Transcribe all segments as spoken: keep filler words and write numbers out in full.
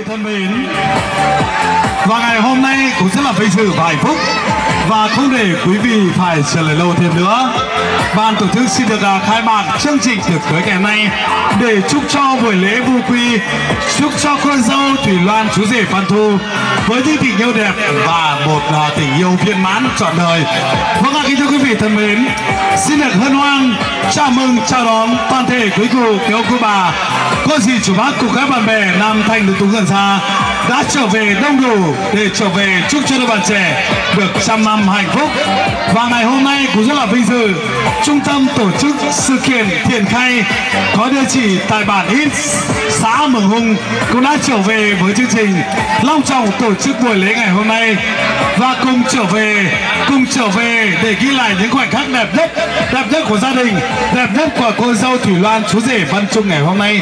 vị thân mến, và ngày hôm nay cũng rất là vinh dự và hạnh phúc, và không để quý vị phải chờ đợi lâu thêm nữa, ban tổ chức xin được khai mạc chương trình tiệc cưới ngày hôm nay để chúc cho buổi lễ Vu Quy, chúc cho cô dâu Thùy Loan, chú rể Văn Thu với những tình yêu đẹp và một tình yêu viên mãn trọn đời. Vâng ạ, kính thưa quý vị thân mến, xin được hân hoan chào mừng chào đón toàn thể quý cụ, quý ông, quý bà, cô dì chú bác cùng các bạn bè nam thanh nữ tú gần xa đã trở về đông đủ để trở về chúc cho đôi bạn trẻ được trăm năm hạnh phúc. Và ngày hôm nay cũng rất là vinh dự, trung tâm tổ chức sự kiện Thiền Khai có địa chỉ tại bản Ít, xã Mường Hung cũng đã trở về với chương trình long trọng tổ chức buổi lễ ngày hôm nay, và cùng trở về cùng trở về để ghi lại những khoảnh khắc đẹp nhất đẹp nhất của gia đình, đẹp nhất của cô dâu Thùy Loan, chú rể Văn Trung ngày hôm nay.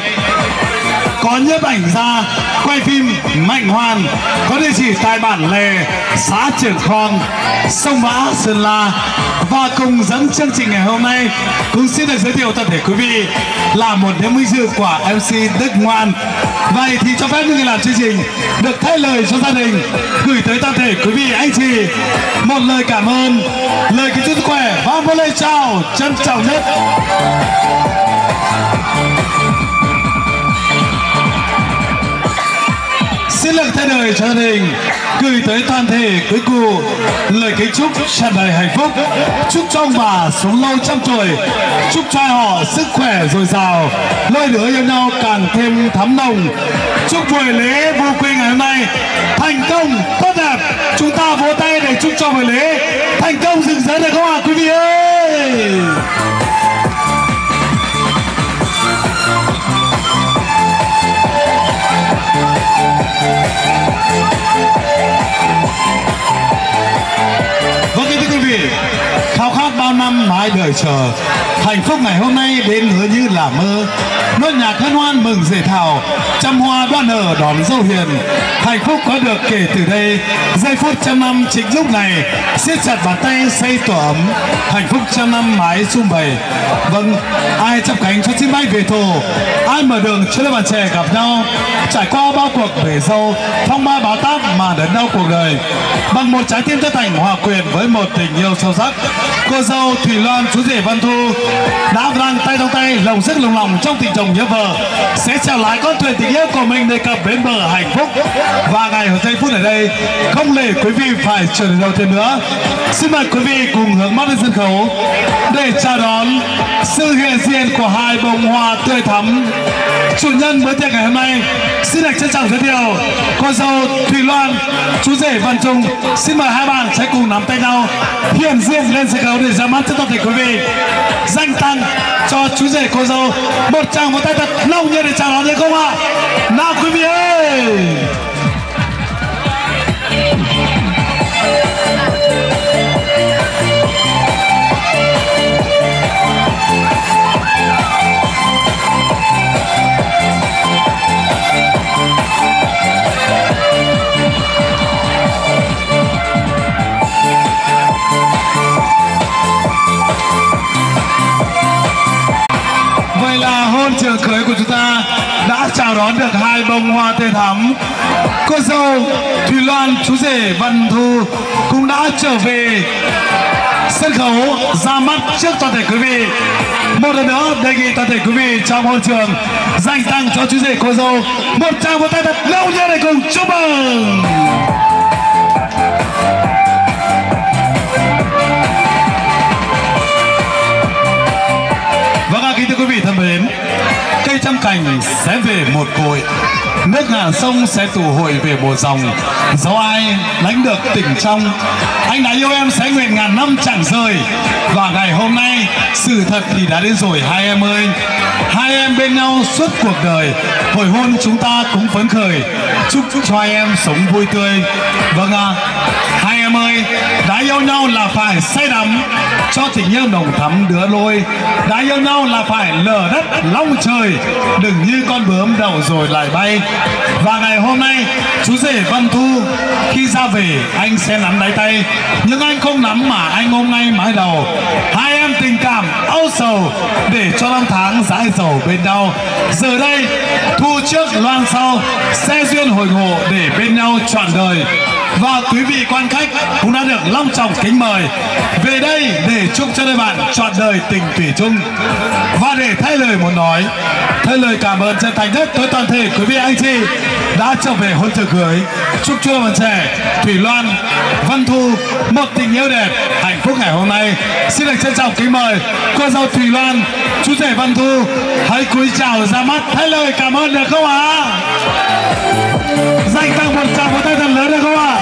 Có nhiếp ảnh gia quay phim Mạnh Hoàn có địa chỉ tại bản Lề, xã Triển Khong, Sông Mã, Sơn La, và cùng dẫn chương trình ngày hôm nay cũng xin được giới thiệu toàn thể quý vị là một niềm vinh dự của em xê Đức Ngoan. Vậy thì cho phép những người làm chương trình được thay lời cho gia đình gửi tới toàn thể quý vị anh chị một lời cảm ơn, lời kính chúc sức khỏe và một lời chào trân trọng nhất. Xin được thay đời cho gia đình gửi tới toàn thể quý cụ lời kính chúc tràn đầy hạnh phúc, chúc cho ông bà sống lâu trăm tuổi, chúc cho họ sức khỏe dồi dào, đôi đứa yêu nhau càng thêm thắm nồng. Chúc buổi lễ Vu Quy ngày hôm nay thành công tốt đẹp. Chúng ta vỗ tay để chúc cho buổi lễ thành công rực rỡ được không ạ quý vị ơi? Vâng, thưa quý vị, khao khát bao năm mãi đợi chờ, hạnh phúc ngày hôm nay đến hứa như là mơ. Nốt nhạc hân hoan mừng rể thảo, trăm hoa đoan nở đón dâu hiền. Hạnh phúc có được kể từ đây, giây phút trăm năm chính lúc này, siết chặt bàn tay xây tổ ấm, hạnh phúc trăm năm mái sum vầy. Vâng, ai chắp cánh cho chim bay về thổ, ai mở đường cho đôi bạn trẻ gặp nhau, trải qua bao cuộc bể dâu, phong ba bão táp mà đến đâu cuộc đời, bằng một trái tim chân thành hòa quyện với một tình yêu sâu sắc, cô dâu Thùy Loan, chú rể Văn Thu đã đang tay trong tay, lòng sức lòng lòng trong tình chồng nhớ vợ sẽ trèo lái con thuyền tình yêu của mình để cập bến bờ hạnh phúc. Và ngày giây phút ở đây không để quý vị phải chờ đợi lâu thêm nữa, xin mời quý vị cùng hướng mắt lên sân khấu để chào đón sự hiện diện của hai bông hoa tươi thắm. Chủ nhân bữa tiệc ngày hôm nay xin được trân trọng giới thiệu cô dâu Thùy Loan, chú rể Văn Trung. Xin mời hai bạn sẽ cùng nắm tay nhau hiện diện lên sân khấu để ra mắt cho toàn thể quý vị. Dành tặng cho chú rể cô dâu một tràng vỗ tay thật nồng nhiệt để chào đón được không ạ? Nào quý vị ơi! Trường cưới của chúng ta đã chào đón được hai bông hoa tươi thắm. Cô dâu Thùy Loan, chú rể Văn Thu cũng đã trở về sân khấu ra mắt trước toàn thể quý vị. Một lần nữa đề nghị toàn thể quý vị trong hội trường dành tặng cho chú rể cô dâu một tràng vỗ tay thật lâu nha để cùng chúc mừng. Vâng ạ, kính thưa quý vị thân mến, cây trăm cành sẽ về một cội, nước ngàn sông sẽ tụ hội về một dòng. Dẫu ai đánh được tình trong, anh đã yêu em sẽ nguyện ngàn năm chẳng rời. Và ngày hôm nay sự thật thì đã đến rồi hai em ơi, hai em bên nhau suốt cuộc đời. Hồi hôn chúng ta cũng phấn khởi, chúc cho hai em sống vui tươi. Vâng ạ, hai em ơi, đã yêu nhau là phải say đắm cho tình yêu nồng thắm đứa lôi, đã yêu nhau là phải lở đất long trời, đừng như con bướm đậu rồi lại bay. Và ngày hôm nay chú rể Văn Thu khi ra về anh sẽ nắm lấy tay, nhưng anh không nắm mà anh ôm ngay mái đầu. Hai em tình cảm âu sầu để cho năm tháng dãi dầu bên nhau. Giờ đây Thu Vu trước Loan sau xe duyên hội ngộ để bên nhau trọn đời. Và quý vị quan khách cũng đã được long trọng kính mời về đây để chúc cho đôi bạn trọn đời tình thủy chung. Và để thay lời muốn nói, thay lời cảm ơn chân thành nhất tới toàn thể quý vị anh chị đã trở về hôn trường cưới. Chúc cho đôi bạn trẻ Thùy Loan, Văn Thu một tình yêu đẹp, hạnh phúc ngày hôm nay. Xin được trân trọng kính mời cô dâu Thùy Loan, chú rể Văn Thu hãy cúi chào ra mắt thay lời cảm ơn được không ạ? À? Dành tặng một tràng vỗ tay thật lớn được không ạ? À?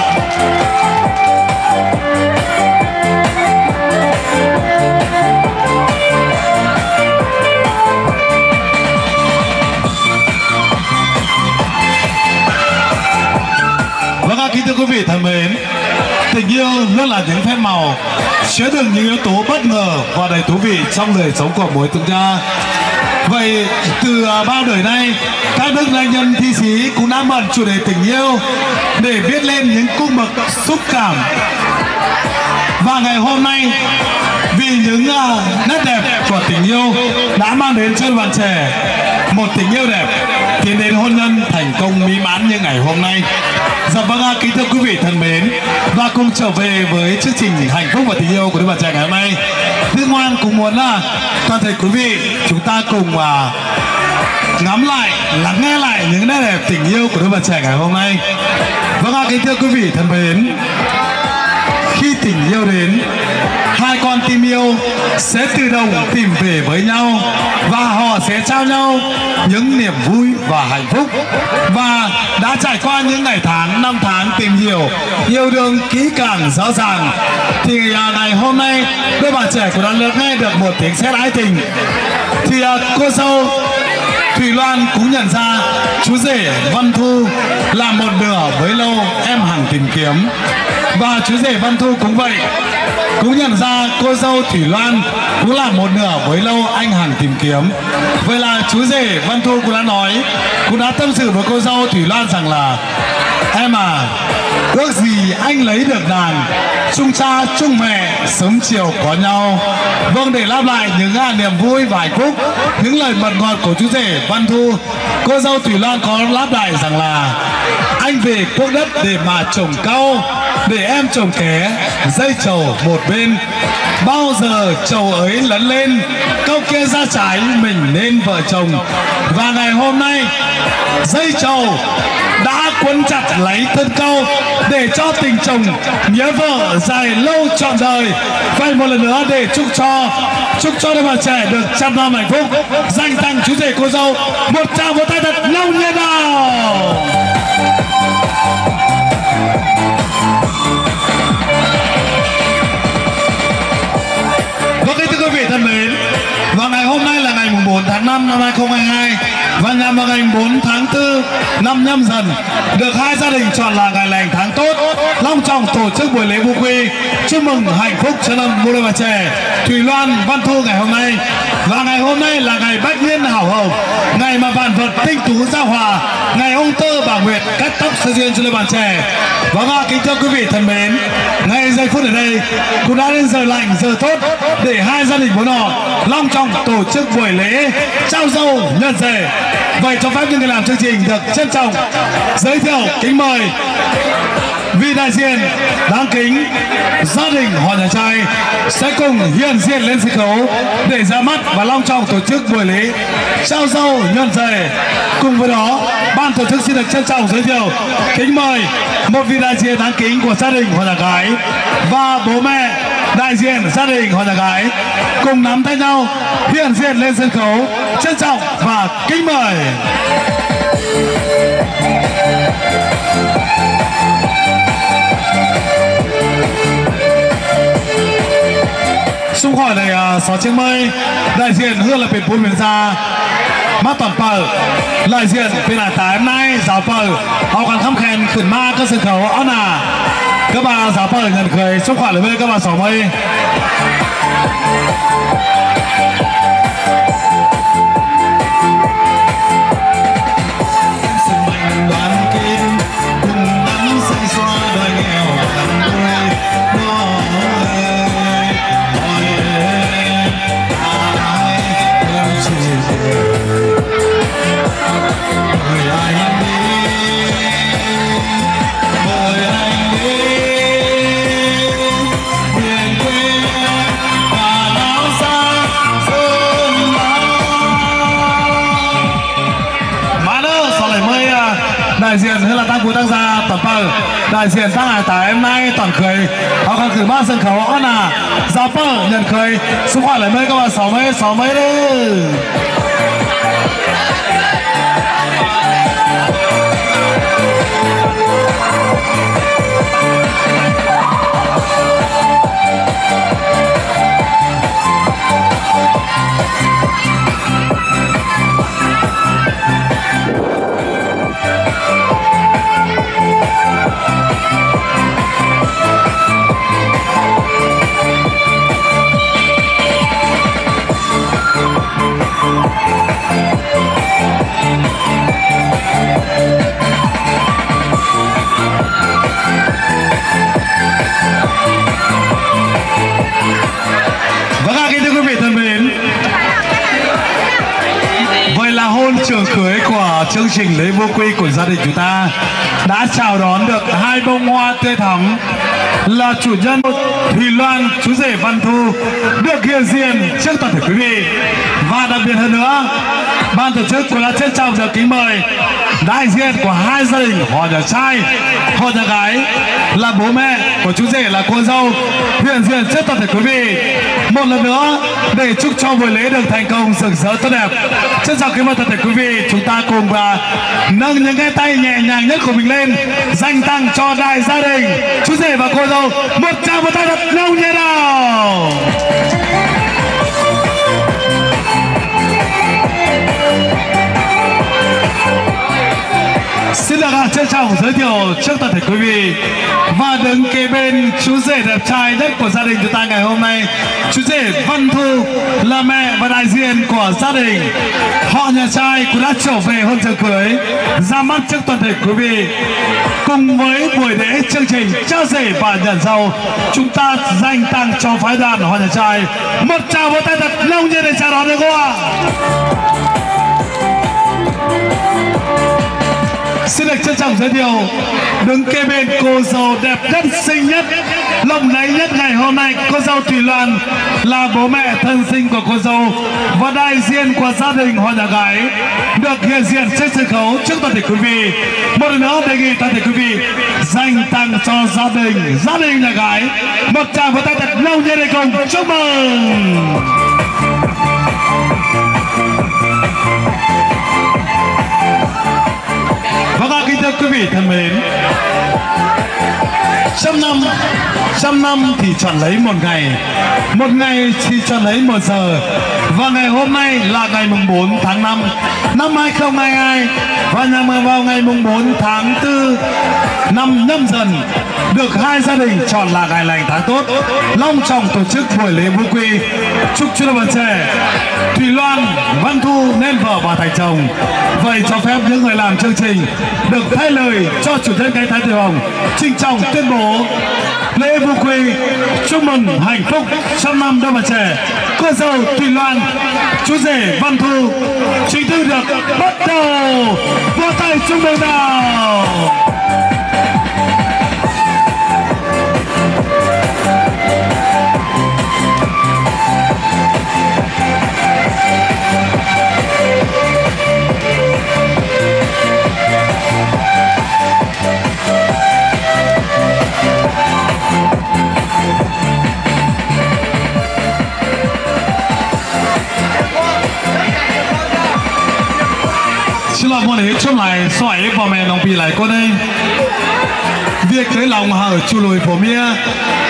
Vâng ạ, kính thưa quý vị thân mến, tình yêu luôn là những phép màu chứa đựng những yếu tố bất ngờ và đầy thú vị trong đời sống của mỗi chúng ta. Vậy từ bao đời nay, các đức danh nhân thi sĩ cũng đã mượn chủ đề tình yêu để viết lên những cung bậc xúc cảm. Và ngày hôm nay, vì những uh, nét đẹp của tình yêu đã mang đến cho bạn trẻ một tình yêu đẹp tiến đến hôn nhân thành công mỹ mãn như ngày hôm nay. Dạ vâng, kính thưa quý vị thân mến, và cùng trở về với chương trình hạnh phúc và tình yêu của đôi bạn trẻ ngày hôm nay. Đức Ngoan cũng muốn là toàn thể quý vị chúng ta cùng uh, ngắm lại, lắng nghe lại những nét đẹp tình yêu của đôi bạn trẻ ngày hôm nay. Vâng, kính thưa quý vị thân mến, khi tình yêu đến, hai con tim yêu sẽ tự động tìm về với nhau và họ sẽ trao nhau những niềm vui và hạnh phúc. Và đã trải qua những ngày tháng, năm tháng tìm hiểu, yêu đương kỹ càng rõ ràng, thì ngày hôm nay đôi bạn trẻ của đoàn lượt nghe được một tiếng sét ái tình. Thì cô dâu Thùy Loan cũng nhận ra chú rể Văn Thu là một nửa bấy lâu em hằng tìm kiếm. Và chú rể Văn Thu cũng vậy, cũng nhận ra cô dâu Thùy Loan cũng là một nửa bấy lâu anh hằng tìm kiếm. Vậy là chú rể Văn Thu cũng đã nói, cũng đã tâm sự với cô dâu Thùy Loan rằng là: em à, ước gì anh lấy được nàng, chung cha chung mẹ, sớm chiều có nhau. Vâng, để đáp lại những niềm vui và hạnh phúc, những lời mật ngọt của chú rể Văn Thu, cô dâu Thùy Loan có đáp lại rằng là: anh về quốc đất để mà trồng cau, để em trồng ké, dây trầu một bên. Bao giờ trầu ấy lấn lên, cau kia ra trái, mình nên vợ chồng. Và ngày hôm nay, dây trầu đã quấn chặt lấy thân cau để cho tình chồng nghĩa vợ dài lâu trọn đời. Vậy một lần nữa để chúc cho chúc cho đôi bạn trẻ được trăm năm hạnh phúc, dành tặng chú rể cô dâu một tràng vỗ tay thật long nhiệt nào. Vâng, thưa quý vị thân mến, và ngày hôm nay là ngày mùng bốn tháng năm năm hai nghìn không trăm hai mươi hai và nhằm vào ngày bốn tháng tư năm Nhâm Dần, được hai gia đình chọn là ngày lành tháng tốt, long trọng tổ chức buổi lễ Vu Quy chúc mừng hạnh phúc cho năm đôi bạn trẻ Thùy Loan, Văn Thu ngày hôm nay. Và ngày hôm nay là ngày bách niên hảo hồng, ngày mà vạn vật tinh tú giao hòa, ngày ông Tơ bà Nguyệt cắt tóc sơ duyên cho đôi bạn trẻ. Vâng, kính thưa quý vị thân mến, ngay giây phút ở đây cũng đã đến giờ lành giờ tốt để hai gia đình bốn họ long trọng tổ chức buổi lễ trao dâu nhận rể. Vậy cho phép những người làm chương trình được trân trọng giới thiệu kính mời vị đại diện đáng kính gia đình họ nhà trai sẽ cùng hiện diện lên sân khấu để ra mắt và long trọng tổ chức buổi lễ trao dâu nhận rể. Cùng với đó, ban tổ chức xin được trân trọng giới thiệu kính mời một vị đại diện đáng kính của gia đình họ nhà gái và bố mẹ đại diện gia đình họ nhà gái cùng nắm tay nhau hiện diện lên sân khấu. Trân trọng và kính mời. Xung khỏi này sáu chiếc mây, đại diện hương là bên bốn miền gia mắt toàn bờ, đại diện bên là tám nay giáo bờ họ còn khăm khen khẩn ma các sân khấu ón à. Các bà giáo bờ nhận cười xung khỏi là bên các bà sáu mây. Hãy subscribe cho kênh Ghiền Mì Gõ để không bỏ lỡ những video hấp dẫn. đại diện rất là tăng cú tăng gia tẩm bờ đại diện tăng hải tái mai toàn khơi họ còn cử ba sân khấu on à giao bờ nhận khơi xung quanh lại mấy các bạn sáu mấy sáu mấy đi trường cưới của chương trình Lễ Vu Quy của gia đình chúng ta đã chào đón được hai bông hoa tươi thắm là chủ nhân Thùy Loan, chú rể Văn Thu được hiện diện trước toàn thể quý vị. Và đặc biệt hơn nữa, ban tổ chức cũng đã trân trọng và kính mời đại diện của hai gia đình họ nhà trai, họ nhà gái là bố mẹ của chú rể là cô dâu hiện diện trước toàn thể quý vị. Một lần nữa để chúc cho buổi lễ được thành công rực rỡ tốt đẹp. Trân trọng kính mời toàn thể quý vị, chúng ta cùng và nâng những cái tay nhẹ nhàng nhất của mình lên dành tặng cho đại gia đình chú rể và cô dâu một tràng vỗ tay thật lâu như nào. Xin được trân trọng giới thiệu trước toàn thể quý vị và đứng kế bên chú rể đẹp trai nhất của gia đình chúng ta ngày hôm nay, chú rể Văn Thu là mẹ và đại diện của gia đình họ nhà trai cũng đã trở về hôn trường cưới ra mắt trước toàn thể quý vị. Cùng với buổi lễ chương trình cha rể và nhận dâu, chúng ta dành tặng cho phái đoàn họ nhà trai một tràng vỗ tay thật lâu như để chào đón được cô ạ. Xin được trân trọng giới thiệu đứng kế bên cô dâu đẹp nhất, xinh nhất, lộng lẫy nhất ngày hôm nay, cô dâu Thùy Loan là bố mẹ thân sinh của cô dâu và đại diện của gia đình họ nhà gái được hiện diện trên sân khấu trước toàn thể quý vị. Một lần nữa đề nghị toàn thể quý vị dành tặng cho gia đình gia đình nhà gái một tràng vỗ tay thật lâu như để cùng chúc mừng. Thưa quý vị thân mến, trăm năm trăm năm thì chọn lấy một ngày, một ngày thì chọn lấy một giờ, và ngày hôm nay là ngày mùng bốn tháng năm năm hai không hai hai và nhằm vào ngày mùng bốn tháng tư năm Nhâm Dần được hai gia đình chọn là ngày lành tháng tốt, long trọng tổ chức buổi lễ Vu Quy. Chúc cho bạn trẻ Thùy Loan, Văn Thu nên vợ và thành chồng. Vậy cho phép những người làm chương trình được thay lời cho chủ nhân cái Thái Tử Hồng trinh trọng tuyên bố lễ Vu Quy chúc mừng hạnh phúc trăm năm đôi bạn trẻ, cô dâu Thùy Loan, chú rể Văn Thu chính thức được bắt đầu. Vỗ tay chúc mừng nào. Xin lỗi mọi người chung lại xoay vào mẹ lòng bị lại con đây. Việc cưới lòng hở chu lùi phổ mía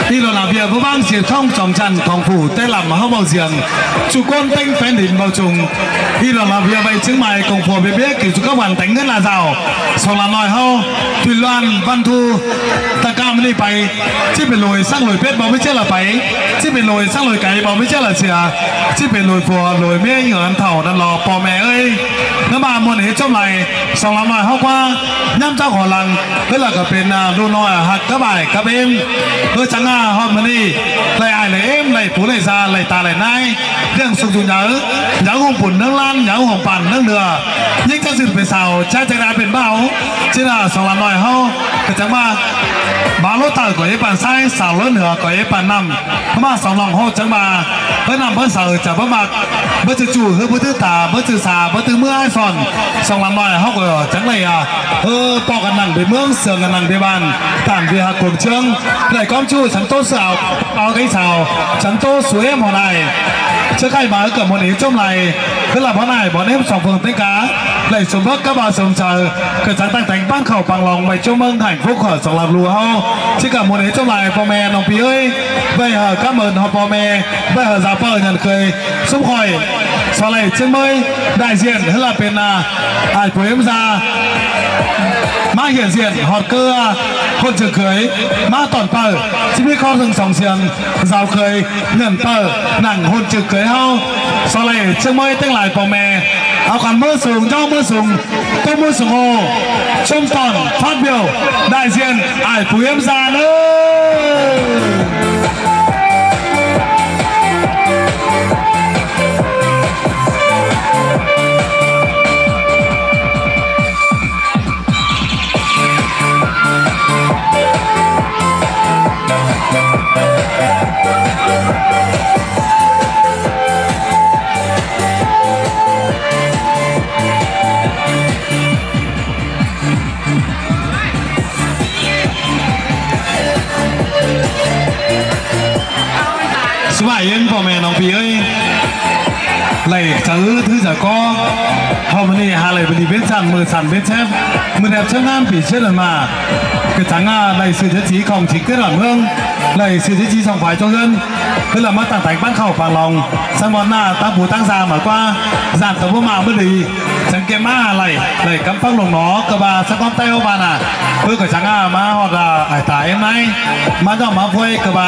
đi là làm việc với bang diệt không trọng trần phòng phủ tê làm hóc màu giềng chủ con tinh phén đỉnh bao trùng đi là làm việc vậy chứng mày cùng phổ biết biết thì các bạn tánh rất là giàu xong là nòi hâu Thùy Loan, Văn Thu ta cam đi phải chỉ phải lùi sang lùi biết bao mới chết là phải chỉ phải lùi sang lùi cái bao mới chết là chè chỉ phải lùi phùa lùi mía nhở ăn thảo ăn lò bò mẹ ơi nó bà muốn hết trong này xong là nòi hâu qua nhâm trong họ làng tức là cả bên đô nói hạt các bài các em tôi chẳng à họ mới đi lại ai lấy em lại phú lại già lại ta lại nay riêng sung sướng nhớ nhớ hùng bùn nước lan nhớ hồng bàn nước lửa nhưng các dịp về sào cha cha đã biến báo chứ là sòng làm nòi hâu cái chẳng mà มาโลตาก๋วยปั่นไส้สาวเลื่อนเหนือก๋วยปั่นนำพม่าสองหลงโฮจังมาเพื่อนำเพื่อนสาวจากพม่าเพื่อจู่ๆเพื่อเพื่อตื้อตาเพื่อตื้อสาเพื่อตื้อเมื่อไอ้สอนสองหลังหน่อยเขาก๋วยจังเลยอ่ะเพื่อปอกกันหนังไปเมืองเสือกันหนังไปบ้านต่างวิหารกลุ่มเชิงไหนก้อมจู่ฉันโตสาวเอาไก่สาวฉันโตสวยหมอนไหนเชื่อใครมาเกิดมณีจมไหลเพื่อหลับเพราะไหนบ่อเนมสองฝั่งตีกาไหลสมบัติกบาสมเจอเกิดจากตั้งแต่งบ้านเข่าปังลองไปจมเมืองแห่งฟุกขอสองหลับรูเฮาชิกับมณีจมไหลพ่อแม่น้องพี่เอ้ยไปหาก้ามเอิญหอบพ่อแม่ไปหาซาเปอร์ยันเคยซุ้มคอยสไลเชียงเมยได้เสียนเพื่อหลับเป็นอาหายผู้เอ็มซามาเห็นเสียนหอดเกลือคนเฉยเคยมาตอนเปิดชีวิตข้อถึงสองเสียงสาวเคยเงินเปิดหนังคนเฉยเคยเฮาสไลเชียงเมยตั้งหลายพ่อแม่เอาการเมื่อสูงเจ้าเมื่อสูงก็เมื่อสูงโอชมตอนทัดเบียวได้เสียนหายผู้เอ็มซาเนอสบายเย็นพ่อแม่น้องพี่เอ้ยไหลจะอื้อถือจะก้อพอมันนี่หาไหลบดีเว้นสั่นมือสั่นเว้นแทบมือแทบเชื่อน้ำผีเชื่อหลังมาเกิดจังอาไหลสื่อจะจีของจีเกิดหลังเมืองไหลสื่อจะจีสองฝ่ายเจ้าเงินเพื่อหลังมาต่างแต่งบ้านเข่าฝั่งลองสังวรหน้าตั้งผู้ตั้งซาหมากว่าจานตัวพวกมาเมื่อดีสังเกตมาไหลไหลกำปั้งหลงหนอกระบาสักก้อนเต้าบาน่ะเพื่อเกิดจังอามาหอดละไอ้ตายเอ็มไหมมาจ่อมาพ่วยกระบา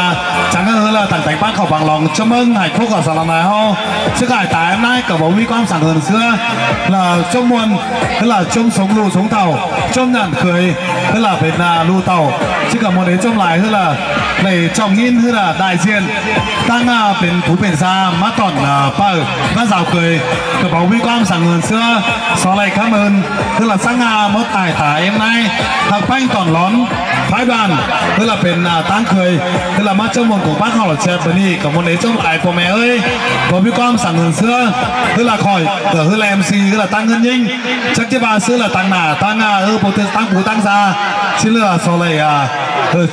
จังอาเฮือละต่างแต่งบ้านเข่าฝั่งลองเชื่อเมืองหายพวกกับสารนายเขาเชื่อไก่ตายhôm nay cả bố mi quan sản hơn xưa là trông muôn tức là trông sống lù sống tàu trông nhàn cười tức là Việt Nam lù tàu chứ cả một đến trông lại tức là này trồng nghiên tức là đại diện tăng bên phú biển xa mát tỏn bờ mát rào cười cả bố mi quan sản hơn xưa xóa lại cảm ơn tức là sang nga mất tài tả em nay thằng phanh tỏn lón phái đoàn tức là bên tăng cười tức là mát trông một của bác họ trẻ bên đi cả một đến trông lại của mẹ ơi bố mi quan sản hơn xưa tức là khỏi tờ hư là em xê tức là tăng hơn nhanh chắc chứ ba xưa là tăng nà tăng ơ bố tăng bố tăng ra xin lừa sau này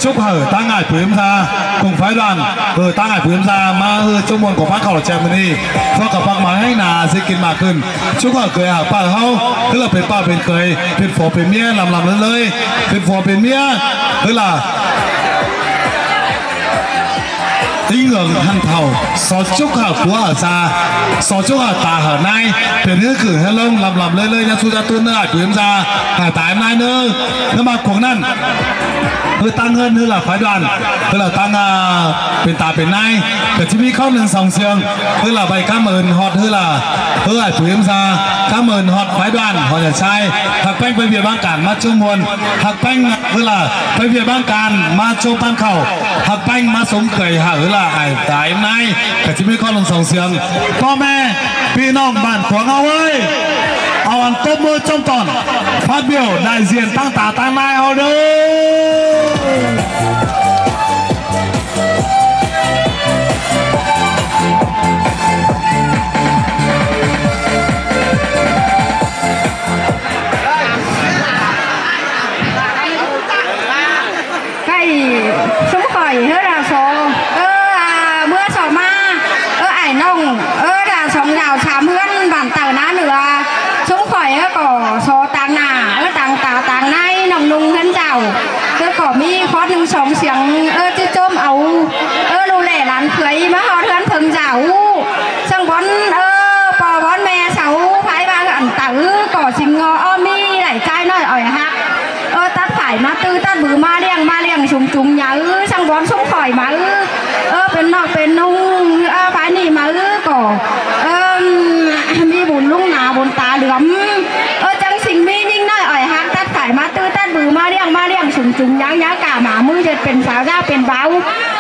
chúc hở tăng ngại của em ra cùng phái đoàn hở tăng ngại của em ra mà hơ trong môn của phát khảo là chèm mình đi do cả bác máy hay là dây kinh mà cưng chúc hở cười hở bà hâu tức là phải bà bên cười bên phố bên mía làm làm lớn lơi bên phố bên mía tức là tinh hưởng hàn thầu xóa chúc hở phú hở ra xóa chúc hở tà hở nay để nước cử hê lông làm làm lơi lơi nha su ra tuôn nữa hả của em ra hả tà em nay nữa nhưng mà cuộc năn hơi tăng hơn nữa là phái đoàn tức là tăng bên tà bên nay để chỉ biết khóc lên sòng sương tức là bày cảm ơn họ tức là hứa hả của em ra cảm ơn họ phái đoàn họ nhà trai hạc banh với việc ban cản ma châu nguồn hạc banh tức là với việc ban cản ma châu ban khẩu hạc banh ma sống cười hả hứa là hải tái hôm nay để chỉ biết khóc lên sòng sươngพ่อแม่พี่น้องบ้านขวางเอาไว้เอาอันต้มมือจมตอนphát biểu đại diện tăng tả tăng mai họ đưa sống sáng ơ chứ chôm ấu ơ lù lẻ lán cưới mà họ thân thường giảo xong bón ơ bò bón mè sáu phái ba gặn tử cỏ xìm ngò ơ mi đẩy chai nói ỏi hạc ơ tát phải má tư tát bứ ma đen ma đen súng trúng nhá ư xong bón sống khỏi má ư ơ bên nọ bên nông ơ phái nì má ư cỏ ơ mi bún lung ná bún tá lướm ơ trăng xình mi nhưng nói ỏi hạc tát phải má tư tát bứ ma đen ma đen súng trúng nhá nhá cả máมือจะเป็นสาวย่าเป็นเบา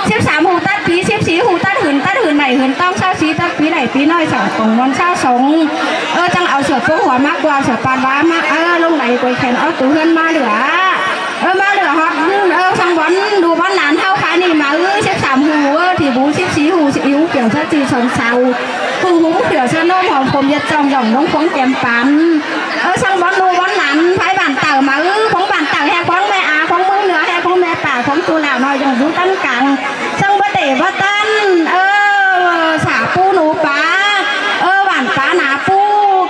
เสียบสามหูตัดผีเสียบสีหูตัดหืนตัดหืนไหนหืนต้องเศร้าสีตัดผีไหนผีน้อยสาวของวันเศร้าสงเออจังเอาเสือโป้หัวมากกว่าเสือปานว้ามากเออลงไหนกวยแขนเอาตัวเพื่อนมาเหลือ ba đứa họ sang bón đồ bón lán thao khá này mà ư xếp sám hù thì bú xếp xí hù xếp yếu kiểu sát thì sống sao hù hú kiểu sơn nôm hồng phồng giật trong dòng đống phóng kèm phán ơ sang bón đồ bón lán phải bàn tờ mà ư phóng bàn tờ hay phóng mẹ á phóng mướn nữa hay phóng mẹ bà phóng tu nào nói dòng rú tân cẳng sang bớt để bớt tân ơ xả pu nụ phá ơ bản phá ná pu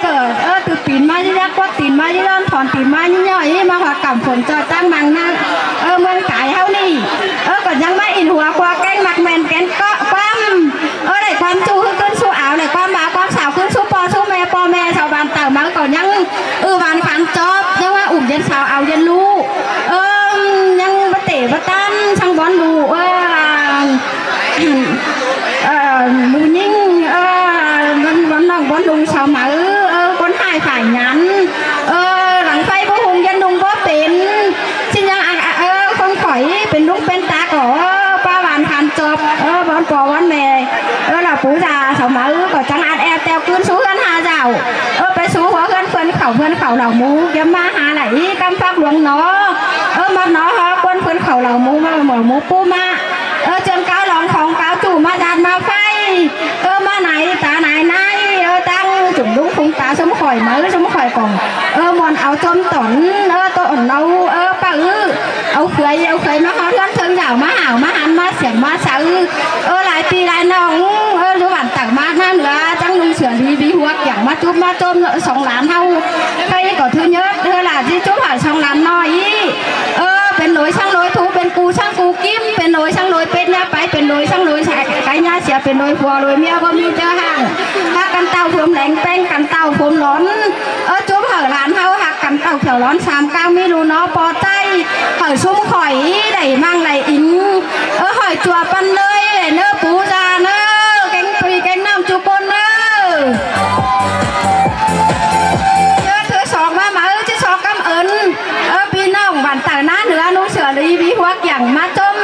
cỡ ơ từ tín mai ra quát tín mai ra còn tín mai như nhau ấy mà hoặc cảm phồng cho tăng bằng năng ơ mương cái hao nì ơ còn răng mắt in hoa qua canh mặt mèn kén cọ quăm ơ để quăm chu hư cơn su áo để quăm bá quăm xào cơn su po su me po me xào bàn tàu mà còn răng ư bàn phán chóp nhưng mà ủng dân xào áo dân lu ơ răng bất tể bất tan sang bón lù ơ lù nhinh ơ bón bón lòng bón lù xào mà ơ bón hai phải nhắn ơเป็นลุงเป็นตาก็ป้าบานพันจบเออวันปอวันเมย์เออเราปูจ่าสมัยก็จังอาแอบแตวคืนสู้กันหาเจ้าเออไปสู้หัวเพื่อนเพื่อนเขาเพื่อนเขาเหล่ามูย้ำมาหาไหลกำฟักหลวงน้อเออมาน้อเพื่อนเพื่อนเขาเหล่ามูมาหมอมูปูมาเออเจนก้าวหลอนของก้าวจู่มาจัดมาไฟเออมาไหนตาไหนไหนเออตั้งจุ่มลุงคงตาสมข่อยมาสมข่อยกองเออมอนเอาจมตนเออตนเอาเออป้าเออเอาเคยเอาเคยมาฮอดกันเชิงเหล่ามาหาวมาหันมาเสียงมาเสาเออหลายปีหลายน้องเออรู้บันต่างมาท่านละจังลุงเสือดีบีหัวเกี่ยงมาจุ๊บมาจมสองล้านเท่าใครก็ทื่อเยอะเธอหลาที่จุ๊บหายสองล้านน้อยเออเป็นโหลช่างโหลทูเป็นกูช่างกูกิ้มเป็นโหลช่างโหลเป็ดเนี่ยไปเป็นโหลช่างโหลใส่ไก่เนี่ยเสียเป็นโหลผัวโหลเมียก็มีเจ้าห่างหักกันเต่าพรมแหลงแป้งกันเต่าพรมร้อนเออจุ๊บหายล้านเท่าหักกันเต่าเขียวร้อนสามก้าวไม่รู้น้อปอใจหอยซุ่มหอยไหลมั่งไหลอิงเออหอยจั่วปันเลยเนื้อปูจานเนื้อแกงปรีแกงน้ำจุปนเนื้อเธอสองมามาเออจะสองกำเอิญเออปีน้องหวานแต่หน้าเนื้อนุ่งเสือดีบีหัวเกี่ยงมาจม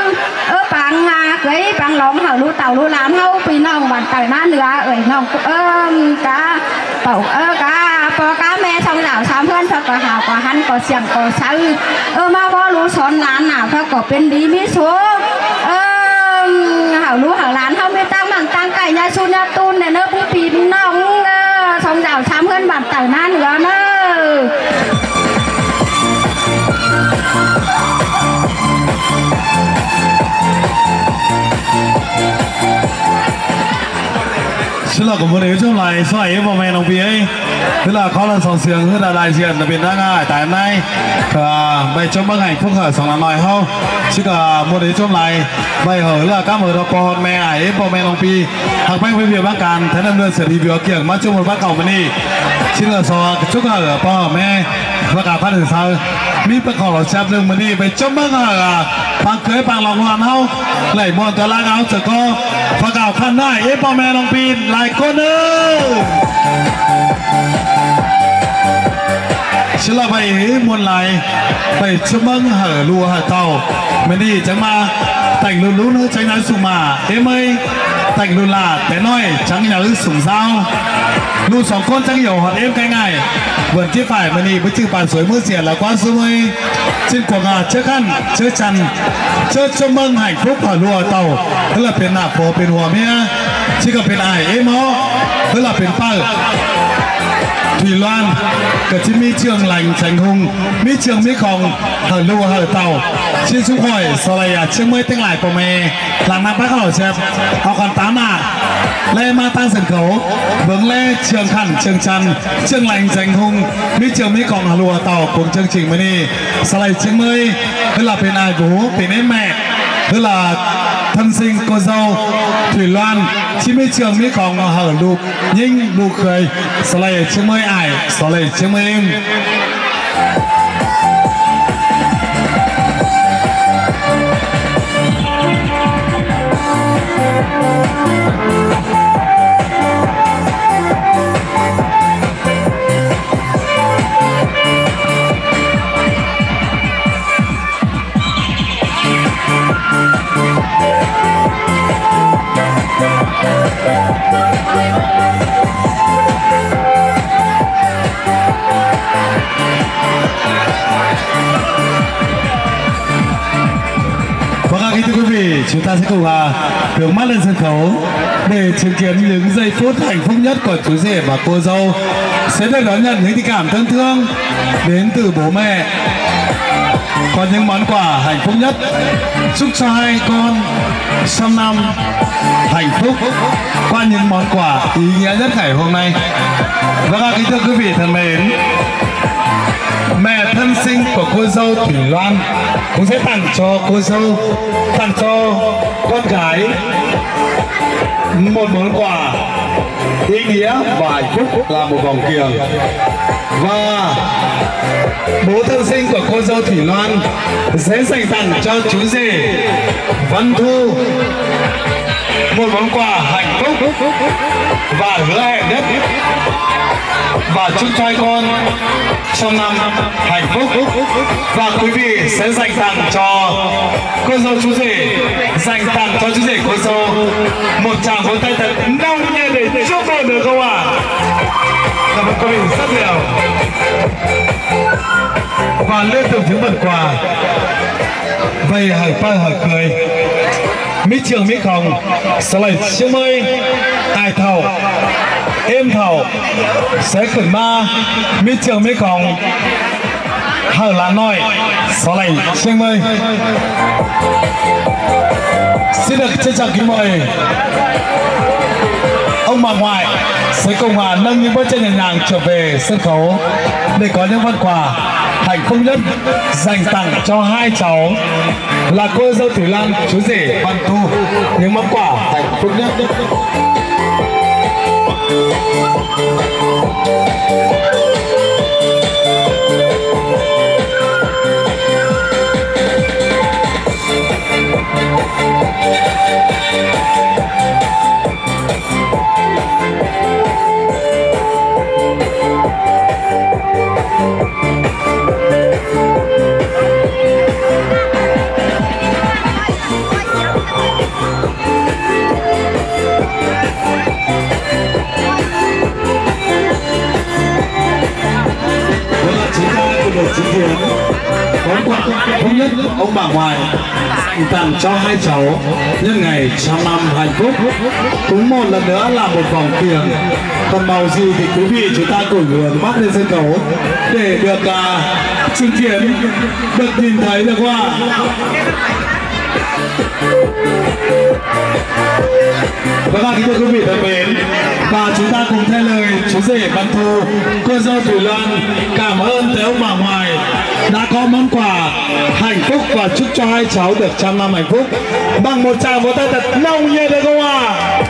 เออปังงาเกยปังล้อมเห่าลูเต่าลูล้านเห่าปีน้องหวานแต่หน้าเนื้อเอ๋ยน้องเออกะเป่าเออกะปอกะแม่สองเหล่าสามเพื่อนพอก็หาวก็หันก็เสียงก็เชื่อเออมาว่ารู้สอนหลานหนาพอก็เป็นดีมิโซเออหาวรู้หาวหลานเขาไม่ตั้งมั่งตั้งไก่ยาชูยาตูนเนี่ยเนอะผู้ปีน้องเออสองเหล่าสามเพื่อนบัดแต่หน้าเนื้อเนอะChứ là của một đứa trong này xoay ấy vào mẹ đồng phía ấy Tức là khó lần sòng sướng rất là đại diện đặc biệt đang ở tại hôm nay Vậy trong bức ảnh phúc hở sòng là nói không Chứ cả một đứa trong này Vậy hở là các mở đọc của hồn mẹ ấy vào mẹ đồng phía Hạc bánh với việc bác càn Thế nên luôn sẽ đi việc kiểng mắt chung một bác cổng này Chứ là sò chúc hở của hở mẹ Và cả phát hưởng sao Mít bác khổ là chạp lưng mà đi Vậy trong bức hở Bác cưới bác lòng hoàn không Lấy môn tớ lá áo trở cô Và cả khăn này ấy vào mẹ đồng phía lại con ơi chứ là vậy muốn lại vậy chớ mưng hở lùa hở tàu mình đi chẳng mà tành lùn lún nữa tránh nói sùng mà em ơi tành lùn là té nói trắng nhà ư sùng dao lùn sòng con chẳng hiểu hận em cái ngày vườn chia phải mình đi với chữ bàn suối mưa rìa là quá sương ơi trên quảng hà chớ khăn chớ chăn chớ chớ mưng hạnh phúc hở lùa hở tàu tức là phiền nạp phổ phiền hòa mía chứ còn phiền ải em ó tức là phiền phở Thùy Loan cả chiếc mi trường lành tránh hung mi trường mi khòng hở lù hở tàu chiếc xung hỏi sau này à chiếc mới tiếng lại của mẹ là nam bác hở chẹp họ còn tám ạ lê ma tăng sân khấu vướng lê trường khẳng trường chăn trường lành tránh hung mi trường mi khòng hở lù hở tàu cùng chương trình mới đi sau này chiếc mới tức là phiền ai bố phiền em mẹ tức là thân sinh cô dâu Thùy Loan chiếc mi trường mi khòng hở lù nhinh lù cười sau này chiếc mới ải sau này chiếc mới em Hãy subscribe cho kênh Ghiền Mì Gõ Để không bỏ lỡ chúng ta sẽ cùng à, hướng mắt lên sân khấu để chứng kiến những giây phút hạnh phúc nhất của chú rể và cô dâu sẽ được đón nhận những tình cảm thân thương đến từ bố mẹ, có những món quà hạnh phúc nhất. Chúc cho hai con sang năm hạnh phúc qua những món quà ý nghĩa nhất ngày hôm nay. Vâng, kính thưa quý vị thân mến, mẹ thân sinh của cô dâu Thùy Loan cũng sẽ tặng cho cô dâu, tặng cho con gái một món quà ý nghĩa và hạnh phúc là một vòng kiềng. Và bố thân sinh của cô dâu Thùy Loan sẽ dành tặng cho chú rể Văn Thu một món quà hạnh phúc và hứa hẹn nhất, và chúc cho hai con trong năm hạnh phúc. Và quý vị sẽ dành tặng cho cô dâu chú rể, dành tặng cho chú rể cô dâu một tràng vỗ tay thật nồng nhiệt để chúc mừng được không ạ? Cảm ơn quý vị rất nhiều. Và liên tục những phần quà về hài pha hài cười, mít trường mít hồng, sợi siêu mây, hài thầu, em thầu, sẽ khởi ma, mít trường mít hồng, hở lá nồi, sợi siêu mây. Xin được trân trọng kính mời ông bà ngoại sẽ cùng hòa nâng những bước chân nhẹ nhàng trở về sân khấu để có những món quà hạnh phúc nhất dành tặng cho hai cháu là cô dâu Thùy Loan, chú rể Văn Thu, những món quà hạnh phúc nhất. Ông bà ngoại tặng cho hai cháu nhân ngày trăm năm hạnh phúc cũng một lần nữa là một vòng kiềng. Còn màu gì thì quý vị chúng ta cùng hướng mắt lên sân khấu để được uh, chứng kiến, được nhìn thấy được không ạ? Vâng, kính thưa quý vị thân mến, và chúng ta cùng thay lời chú rể Văn Thu, cô dâu Thùy Loan cảm ơn tới ông bà ngoại đã có món quà hạnh phúc và chúc cho hai cháu được trăm năm hạnh phúc bằng một tràng vỗ tay thật nồng nhiệt được không ạ? À?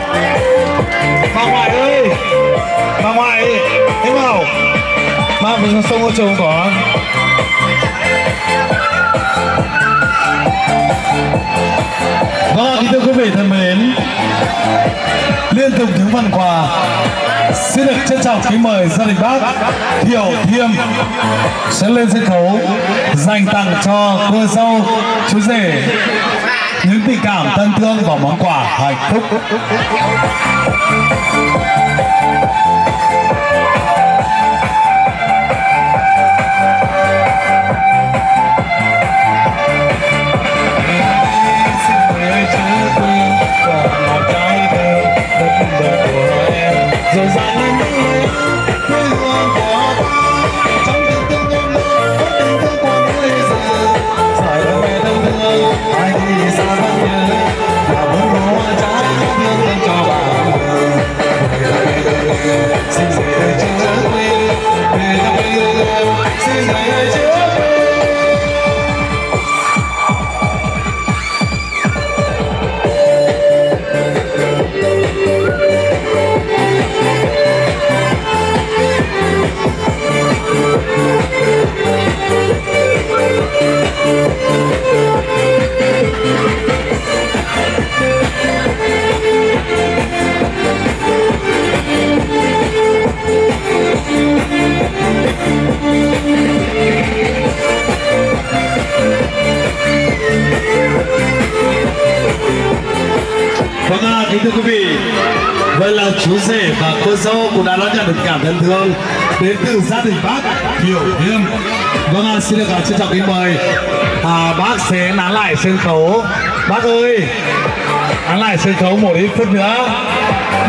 Bà ngoại ơi, bà ngoại em bảo mà mình không có chồng có. Vâng, thưa quý vị thân mến, liên tục những phần quà xin được trân trọng kính mời gia đình bác Thiều Thiêm sẽ lên sân khấu dành tặng cho cô dâu chú rể những tình cảm thân thương và món quà hạnh phúc. Vâng, kính thưa quý vị, vậy là chú rể và cô dâu cũng đã đón nhận được cảm thân thương đến từ gia đình bác Thiều Thiêm. Vâng, xin được trân trọng kính mời à, bác sẽ nán lại sân khấu Bác ơi, hắn lại sân khấu một ít phút nữa.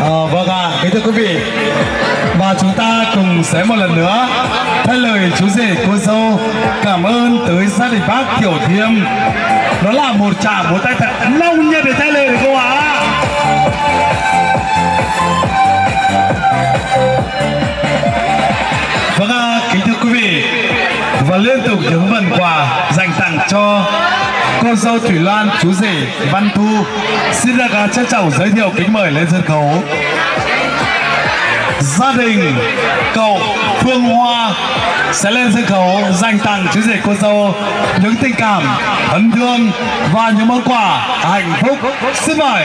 Ờ, vâng ạ, à, kính thưa quý vị, và chúng ta cùng sẽ một lần nữa thay lời chú rể cô dâu cảm ơn tới gia đình bác Thiều Thiêm. Đó là một trà một tay thật lâu nhất để thay lời được cô ạ. Vâng ạ, à, kính thưa quý vị, và liên tục những phần quà dành tặng cho cô dâu Thùy Loan, chú rể Văn Thu xin được trân trọng giới thiệu kính mời lên sân khấu gia đình cậu Phương Hoa sẽ lên sân khấu dành tặng chú rể cô dâu những tình cảm ấn thương và những món quà hạnh phúc. Xin mời.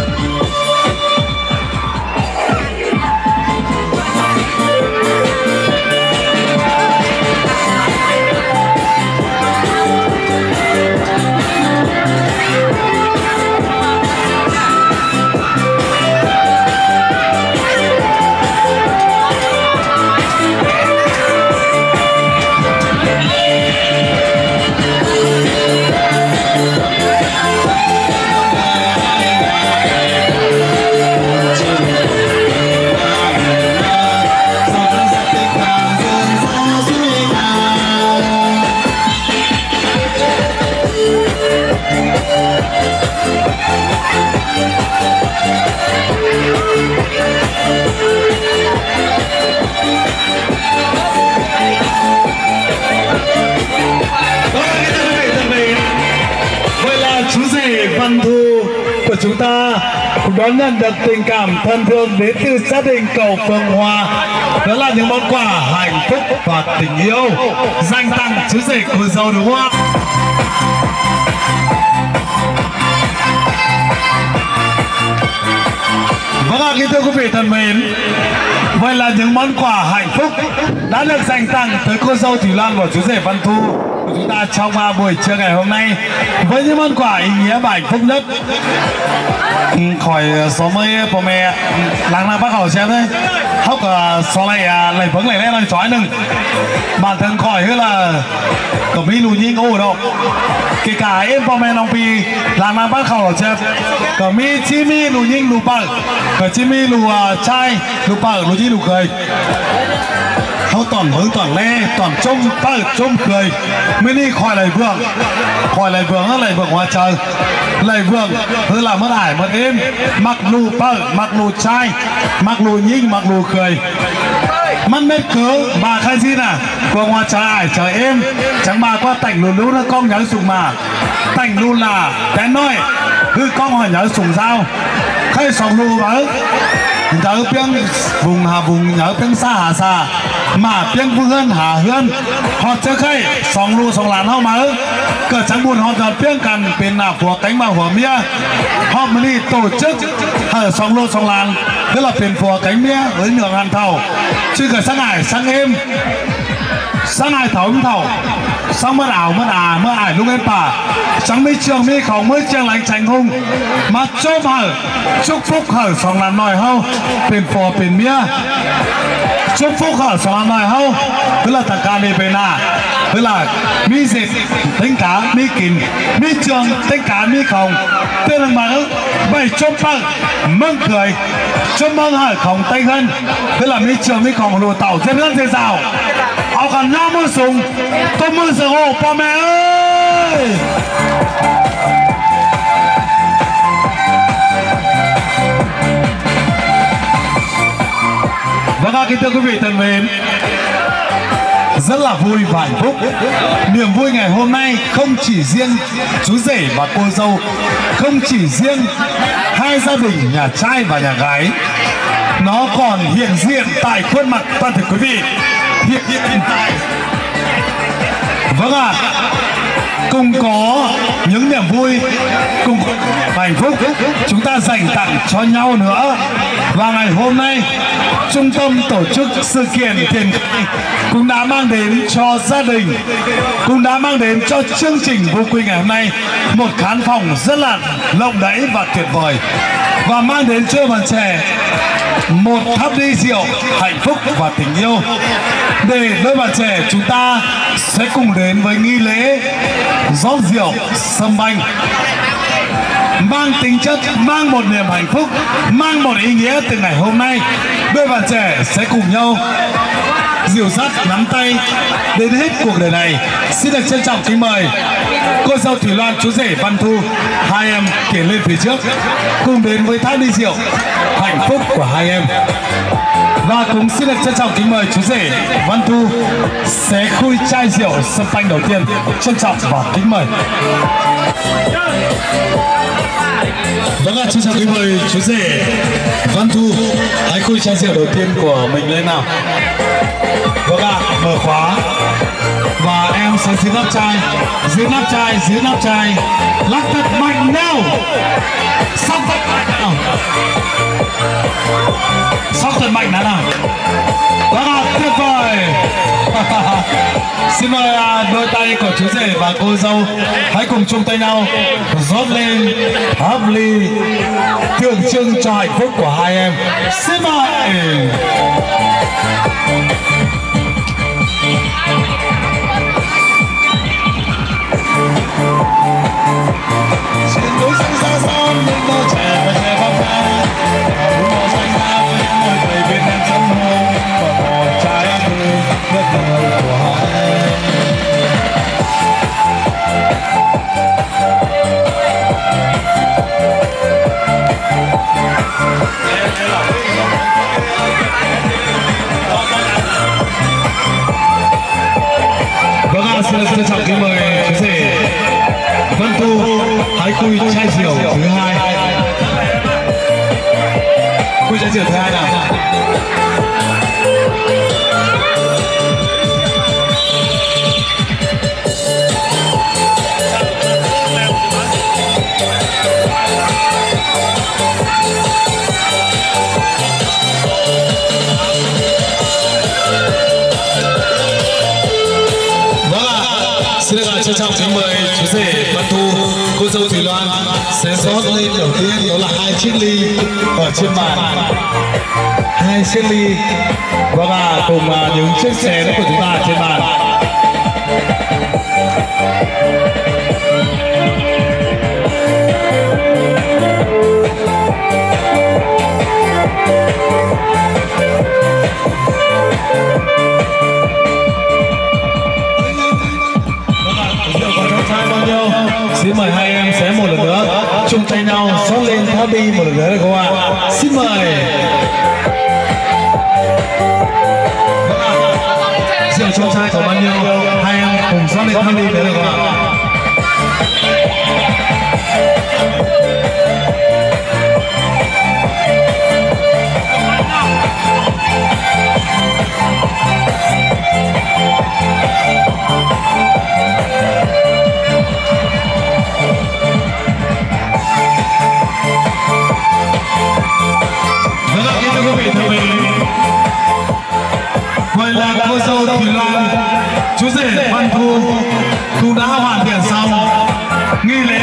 Chúng ta cũng đón nhận được tình cảm thân thương đến từ gia đình cậu Phương Hoa. Đó là những món quà hạnh phúc và tình yêu dành tặng chú rể cô dâu đúng không? Vâng ạ, kính thưa quý vị thân mến, vậy là những món quà hạnh phúc đã được dành tặng tới cô dâu Thùy Loan và chú rể Văn Thu của chúng ta trong buổi trưa ngày hôm nay với những món quà ý nghĩa và hạnh phúc nhất. Khỏi số mấy bố mẹ làng nào bác hỏi xem đấy hốc số này này vẫn này này chói nừng bản thân khỏi hết là cẩm mi lùi nhiên ngủ đâu kể cả em bố mẹ nông pi làng nào bác hỏi xem cẩm mi chim mi lùi nhiên lùi bẩn cẩm chim mi lùi chai lùi bẩn lùi nhiên lùi cười không toàn hướng toàn lê toàn trông ta trông cười mới đi khỏi lại vườn khỏi lại vườn á lại vườn hoa trời lại vườn thứ là mất ải mất êm mặc lù bờ mặc lù chai mặc lù nhinh mặc lù cười mắt mét cứ bà khai gì nè vườn hoa trời ải trời êm chẳng bà qua tảnh lù lú nó con nhớ sùng mà tảnh lù là té nói cứ con hỏi nhớ sùng dao khai sòng lù bà ức nhớ tiếng vùng hà vùng nhớ tiếng xa hà xa mà tiếng vương hơn hà hơn họ chơi khay sòng lù sòng làn hao mà ư cờ trắng buồn họ đợt tiếng cằn bên nào của cánh mà của mía họ mới đi tổ chức ở sòng lù sòng làn tức là phiền phùa cánh mía với nửa ngàn thầu chứ cờ sáng ải sáng êm sáng ải thầu cũng thầu sáng mất ảo mất à mất ải lúc em bà sáng mới trường mới khóng mới trường lành tránh hung mà chôm hở chúc phúc hở sòng làn nòi hâu phiền phùa phiền mía chúc phúc hở sòng làn nòi hâu tức là thằng ca đi về nà tức là mi dịp tính cá mi kín mi trường tính cá mi khổng tên rằng mà bảy chôm phẳng mừng cười chôm mừng hở khổng tây hơn tức là mi trường mi khổng lùa tàu trên hơn thế rào áo khăn nhau mưa sùng tôi mưa sờ hồ bò mẹ ơi. Vâng ạ, kính thưa quý vị thân mến, rất là vui và hạnh phúc. Niềm vui ngày hôm nay không chỉ riêng chú rể và cô dâu, không chỉ riêng hai gia đình nhà trai và nhà gái, nó còn hiện diện tại khuôn mặt toàn thể quý vị hiện hiện tại. Vâng ạ, à, cùng có những niềm vui cùng hạnh phúc chúng ta dành tặng cho nhau nữa. Và ngày hôm nay, trung tâm tổ chức sự kiện Thiền Thi cũng đã mang đến cho gia đình, cũng đã mang đến cho chương trình Vu Quy ngày hôm nay một khán phòng rất là lộng lẫy và tuyệt vời, và mang đến cho bạn trẻ một tháp ly rượu hạnh phúc và tình yêu, để đôi bạn trẻ chúng ta sẽ cùng đến với nghi lễ rót rượu sâm banh, mang tính chất, mang một niềm hạnh phúc, mang một ý nghĩa. Từ ngày hôm nay, đôi bạn trẻ sẽ cùng nhau dìu dắt, nắm tay đến hết cuộc đời này. Xin được trân trọng kính mời cô dâu Thùy Loan, chú rể Văn Thu, hai em tiến lên phía trước cùng đến với tháp ly rượu hạnh phúc của hai em. Và cũng xin được trân trọng kính mời chú rể Văn Thu sẽ khui chai rượu sâm panh đầu tiên. Trân trọng và kính mời. Vâng ạ, trân trọng kính mời chú rể Văn Thu, hãy khui chai rượu đầu tiên của mình lên nào. Vâng ạ, mở khóa và em sẽ giữ nắp chai, giữ nắp chai, giữ nắp chai, lắc thật mạnh nào, sóc thật mạnh nào, sóc thật mạnh nào nào. Vâng ạ, tuyệt vời. Xin mời đôi tay của chú rể và cô dâu hãy cùng chung tay nhau rót lên tháp ly tượng trưng cho hạnh phúc của hai em. Xin mời. Trên núi sông xa xôi những đôi trẻ và trẻ băng ra, núi màu xanh ra với những người thầy Việt Nam sông Hương, và một trái ác thư đất đời của họ em. Vâng ạ, xin trân trọng kính mời chú rể Văn Thu hãy khui chai rượu thứ hai. Khui chai rượu thứ hai nào. Vâng ạ, xin trân trọng kính mời chú rể Văn Thu, cô dâu Thùy Loan sẽ rót lên đầu tiên, đó là hai chiếc ly ở trên bàn, hai chiếc ly và bà cùng những chiếc chén của chúng ta trên bàn. Xin mời hai em sẽ một lần nữa chung tay nhau xót lên tháp ly một lần nữa các bạn. Xin mời. Rượu trong chai có bao nhiêu, hai em cùng xót lên tháp ly đấy các bạn. Vậy là cô dâu Thùy Loan, chú rể Văn Thu cũng đã hoàn thiện xong nghi lễ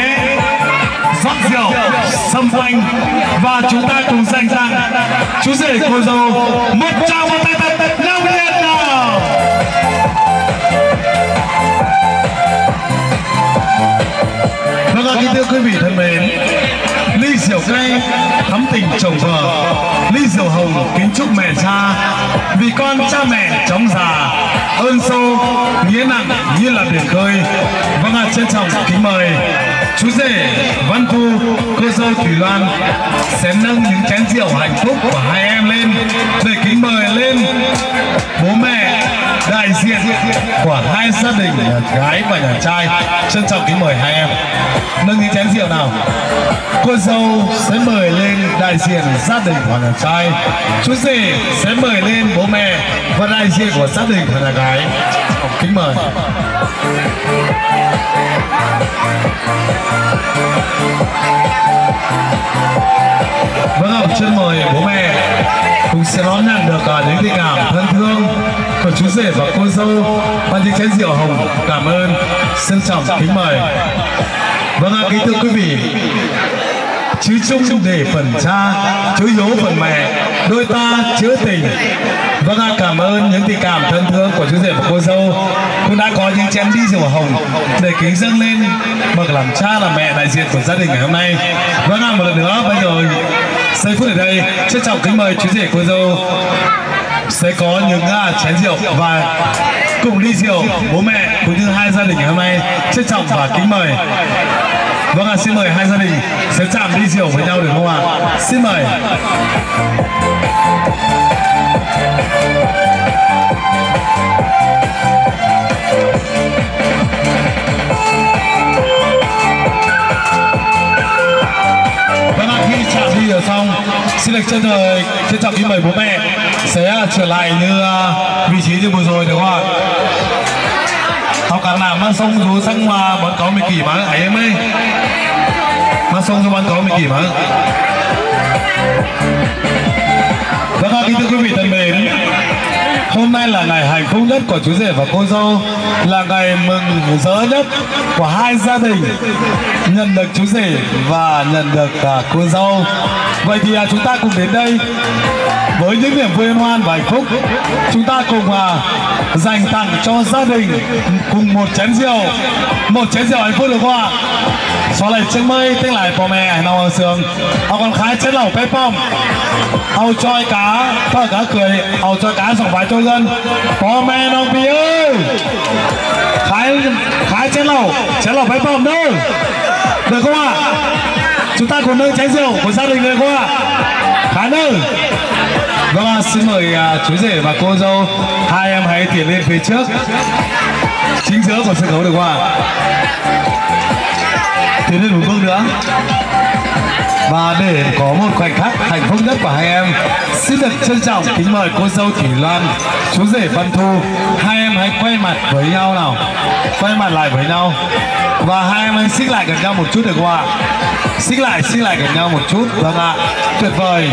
rót rượu sâm panh, và chúng ta cùng dành tặng chú rể cô dâu một tràng vỗ tay thật thật náo nhiệt nào. Vâng ạ, kính thưa quý vị thân mến, ly rượu cay thắm tình chồng vợ, ly rượu hồng kính chúc mẹ cha, vì con cha mẹ chóng già, ơn sâu nghĩa nặng như là biển khơi. Vâng ạ, trân trọng kính mời chú rể Văn Thu, cô dâu Thùy Loan sẽ nâng những chén rượu hạnh phúc của hai em lên để kính mời lên bố mẹ đại diện của hai gia đình, nhà gái và nhà trai. Trân trọng kính mời hai em nâng những chén rượu nào. Cô dâu sẽ mời lên đại diện gia đình của nhà trai, chú rể sẽ mời lên bố mẹ và đại diện của gia đình của nhà gái. Kính mời. đón nhận được những tình cảm thân thương của chú rể và cô dâu ban những chén rượu hồng. Cảm ơn, xin trọng kính mời. Vâng ạ, kính thưa quý vị, chứ chung để phần cha, chú hiếu phần mẹ, đôi ta chứa tình. Vâng ạ, cảm ơn những tình cảm thân thương của chú rể và cô dâu cũng đã có những chén đi rượu hồng để kính dâng lên bậc làm cha làm mẹ đại diện của gia đình ngày hôm nay. Vâng ạ, một lần nữa bây giờ giây phút ở đây trân trọng kính mời chú rể cô dâu sẽ có những chén rượu và cùng ly rượu bố mẹ cũng như hai gia đình ngày hôm nay. Trân trọng và kính mời. Vâng ạ, à, xin mời hai gia đình sẽ chạm ly rượu với nhau được không ạ? À? Xin mời. Vâng ạ, à, khi chạm ly rượu xong, xin được chân thời trân trọng kính mời bố mẹ sẽ trở lại như vị trí như vừa rồi được không ạ? À? Học cả làm mà xong rồi sang mà bọn có mình kỷ mà ấy em ơi, mà xong rồi bọn có mình kỷ mà. Vâng ạ, kính thưa quý vị thân mến, hôm nay là ngày hạnh phúc nhất của chú rể và cô dâu, là ngày mừng rỡ nhất của hai gia đình nhận được chú rể và nhận được uh, cô dâu. Vậy thì uh, chúng ta cùng đến đây với những niềm vui hoan và hạnh phúc. Chúng ta cùng uh, dành tặng cho gia đình cùng một chén rượu, một chén rượu hạnh phúc được không ạ? Xóa lại chân mây tên lại bò mè nào ở sườn, họ còn khái chén lẩu pe pom, họ choi cá, họ cá cười, họ choi cá sòng vài cho dân, bò mè nong bì ơi, khái khái chén lẩu, chén lẩu pe pom đâu, được không ạ? Chúng ta cùng nâng chén rượu của gia đình được không ạ? Khái nâng. Vâng ạ, xin mời uh, chú rể và cô dâu hai em hãy tiến lên phía trước, chính giữa của sân khấu được không ạ? Tiến lên một bước nữa và để có một khoảnh khắc hạnh phúc nhất của hai em, xin được trân trọng kính mời cô dâu Thùy Loan, chú rể Văn Thu, hai em hãy quay mặt với nhau nào, quay mặt lại với nhau và hai em hãy xích lại gần nhau một chút được không ạ? Xích lại, xích lại gần nhau một chút, vâng ạ, tuyệt vời.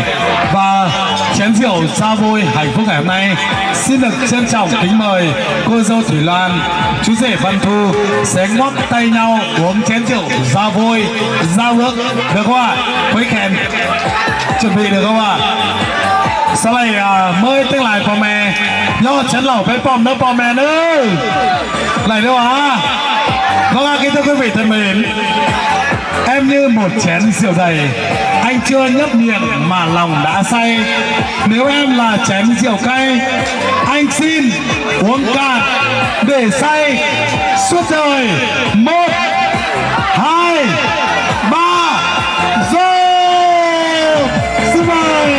Và chén rượu sao vui hạnh phúc ngày hôm nay, xin được trân trọng kính mời cô dâu Thùy Loan, chú rể Văn Thu sẽ ngoắc tay nhau uống chén rượu ra vui, ra nước được không ạ? Quick hand, chuẩn bị được không ạ? Sau này mới tức lại bò mè, nhớ chén lẩu bé bom nữa bò mè nữa, lại đâu hả? Vâng ạ, kính thưa quý vị thân mến, em như một chén rượu đầy, anh chưa nhấp miệng mà lòng đã say. Nếu em là chén rượu cay, anh xin uống cạn để say suốt đời. Một, hai, ba, rượu. Xin mời.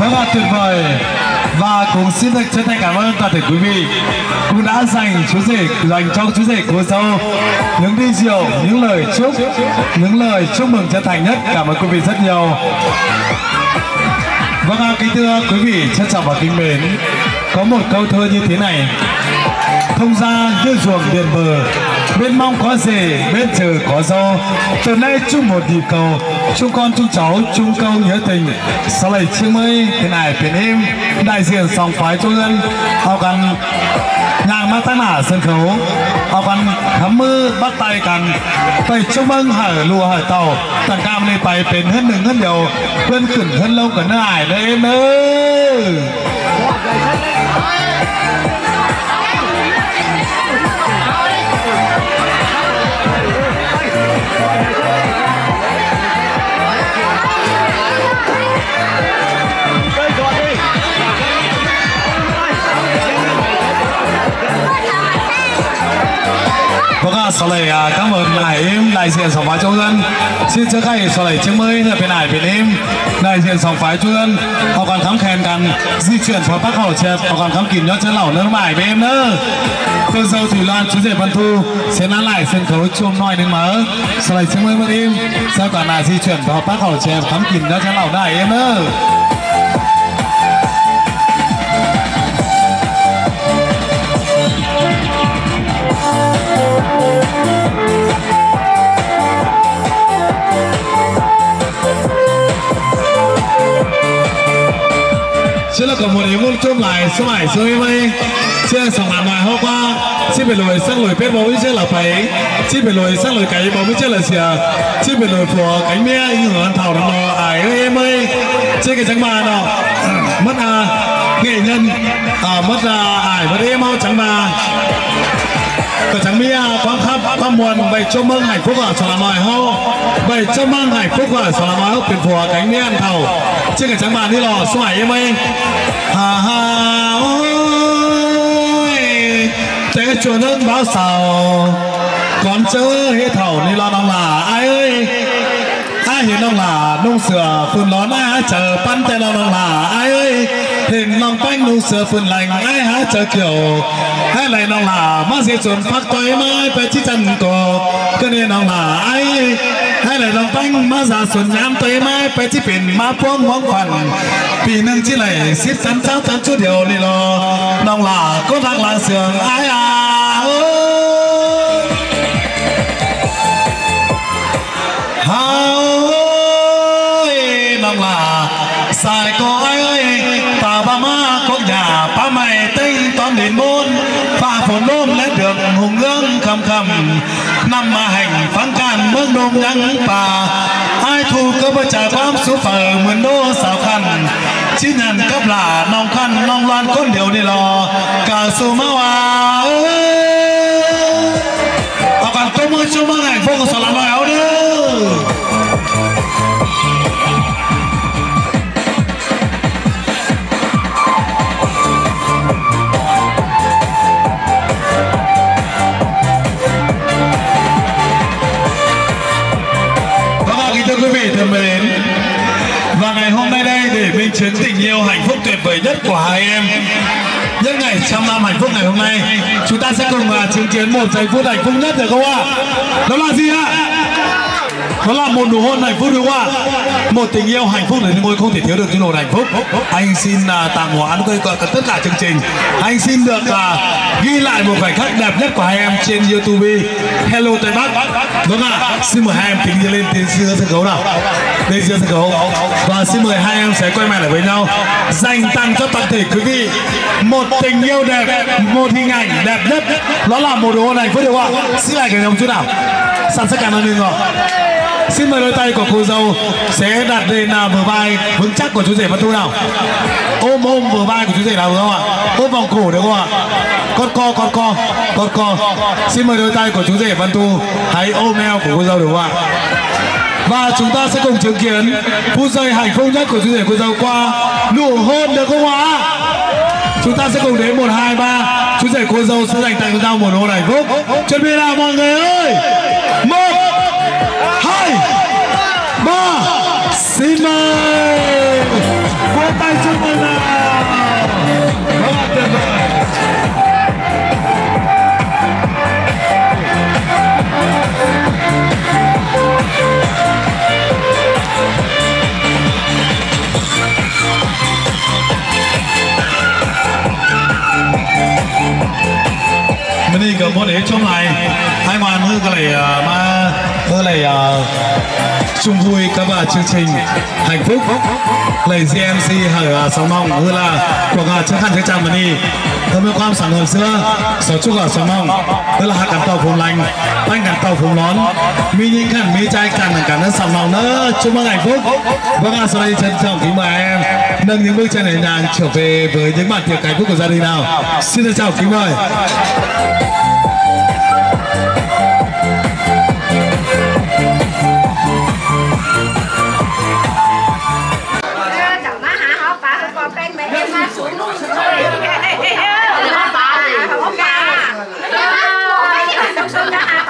Vâng ạ, tuyệt vời. Và cũng xin được chân thành cảm ơn toàn thể quý vị cũng đã dành chú rể, dành cho chú rể cô dâu những ly rượu, những lời chúc, những lời chúc mừng chân thành nhất. Cảm ơn quý vị rất nhiều. Vâng ạ, kính thưa quý vị, trân trọng và kính mến, có một câu thơ như thế này: thông ra như ruộng điền bờ, bên mong có rể, bên chờ có dâu. Từ nay chung một nhịp cầu, chung con chung cháu, chung câu nhớ tình. Sau này chiếc mây thế này phiền im, đại diện sòng phái châu dân, họ cần nhàng ma tác nả sân khấu, họ cần khám mơ bắt tay cần phải chung mừng hở lùa hở tàu, tặng cam lên tay bền hơn đừng hơn nhiều, quên cửn hơn lâu cả nơi ải đấy em ơi. What? Vâng, sau này cảm ơn Hải Im, đại diện Sòng Phái Châu Dân. Xin chào các anh, sau này chứng mới là bên Hải Việt Im, đại diện Sòng Phái Châu Dân. Họ còn thắng khen càng di chuyển khỏi Bắc Hậu Trệt, họ còn thắng kìm nhớ chân lẩu nước mải bên em nữa. Cô dâu Thùy Loan, chú rể Văn Thu sẽ nán lại sân khấu chuông nói đến mớ. Sau này chứng mới bên Im, sau toàn là di chuyển khỏi Bắc Hậu Trệt, thắng kìm nhớ chân lẩu nước mải em nữa. Chứ là còn một yếu ngôn chung lại số mãi số em ấy. Chứ sòng hàng ngoài hôm qua chỉ phải lùi sang lùi pet bóng với chứ là phải chỉ phải lùi sang lùi cái bóng với chứ là sửa chỉ phải lùi phù cánh mía như hưởng thảo đồng lò ải ơi em ơi. Chứ cái trắng bà nào mất à nghệ nhân à mất à ải mất em ơi trắng bà cả trắng mía quang khắp quang muôn bảy chôm mương hạnh phúc ở sòng hàng ngoài hôm bảy chôm mương hạnh phúc ở sòng hàng ngoài hôm tuyển phù cánh mía ăn thảo. Chứ cái trắng bà đi lò số mãi em ơi. Hà hà ôi té chuồn hơn báo sào còn chớ hết thầu ni lo nông là ai ơi ai hiện nông là nông sửa phun lón ai há chờ pan tê lo nông là ai ơi hiện nông bánh nông sửa phun lành ai há chờ kiểu hai này nông là má dễ chuồn phát tối mai phải chỉ chân cổ cho nên nông là ai ơi hai này nông bánh má già xuân nhám tối mai phải chỉ biển má phong mong khoản vì nâng chỉ này xếp sắn sáu sắn chút điều này lo nông là có thằng là sườn ai à ơi hao ơi nông là xài có ai ơi ta ba má con nhà ba mày tinh toán đến bốn pha phồn nôm lấy được hùng ương khầm khầm năm mà hành phán can mương đông nhắn bà ai thu cơ bơ trà bám số phở mượn đô xào khăn chín nhàn cấp là nong khăn nong loan con điều đi lò cả số máu à họ còn có mưa cho mưa hạnh phúc của sò làm áo nữa. Và ngày hôm nay đây để minh chứng tình yêu hạnh phúc tuyệt vời nhất của hai em nhất ngày trăm năm hạnh phúc ngày hôm nay chúng ta sẽ cùng chứng kiến một giây phút hạnh phúc nhất được không ạ? Đó là gì ạ? Đó là một nụ hôn hạnh phúc đúng không ạ? Một tình yêu hạnh phúc này tôi không thể thiếu được những nụ hạnh phúc. Anh xin tạm hoãn tất cả chương trình. Anh xin được ghi lại một khoảnh khắc đẹp nhất của hai em trên YouTube Hello Tây Bắc. Vâng ạ, xin mời hai em kính lên tiến giữa sân khấu nào. Lên giữa sân khấu. Và xin mời hai em sẽ quay mặt lại với nhau. Dành tặng cho toàn thể quý vị một tình yêu đẹp, một hình ảnh đẹp nhất. Đó là một nụ hôn hạnh phúc đúng không ạ? Xin lại cái nhóm chút nào. Sẵn sàng cảm ơn mình rồi. Xin mời đôi tay của cô dâu sẽ đặt lên bờ vai vững chắc của chú rể Văn Thu nào. Ôm ôm bờ vai của chú rể nào được không ạ? Ôm vòng cổ được không ạ? Con co con co con co. Xin mời đôi tay của chú rể Văn Thu hãy ôm eo của cô dâu được không ạ? Và chúng ta sẽ cùng chứng kiến phút giây hạnh phúc nhất của chú rể cô dâu qua nụ hôn được không ạ? Chúng ta sẽ cùng đến một hai ba chú rể cô dâu sẽ dành tặng cho nhau một nụ hôn hạnh phúc. Chuẩn bị nào mọi người ơi. Một ba xin mời vỗ tay chúc mừng nào. Mình đi cầm món để trong này hai màn hư cái này mà hư này chung vui các bạn chương trình hạnh phúc lời giê em xê ở sóng mong hư là của ngài chắc hẳn chắc chắn mình đi hôm nay quan sáng hồi xưa sáu chúc ở sóng mong hư là hạt cắn tàu phồng lành anh cắn tàu phồng lón mi những cắn mi trai cắn cắn cắn sóng mong nữa chúc mừng hạnh phúc. Vâng ạ, sau đây trân trọng kính mời em nâng những bước chân nhẹ nhàng trở về với những bản tiệc hạnh phúc của gia đình nào. Xin trân trọng kính mời. Hãy subscribe cho kênh Ghiền Mì Gõ để không bỏ lỡ những video hấp dẫn.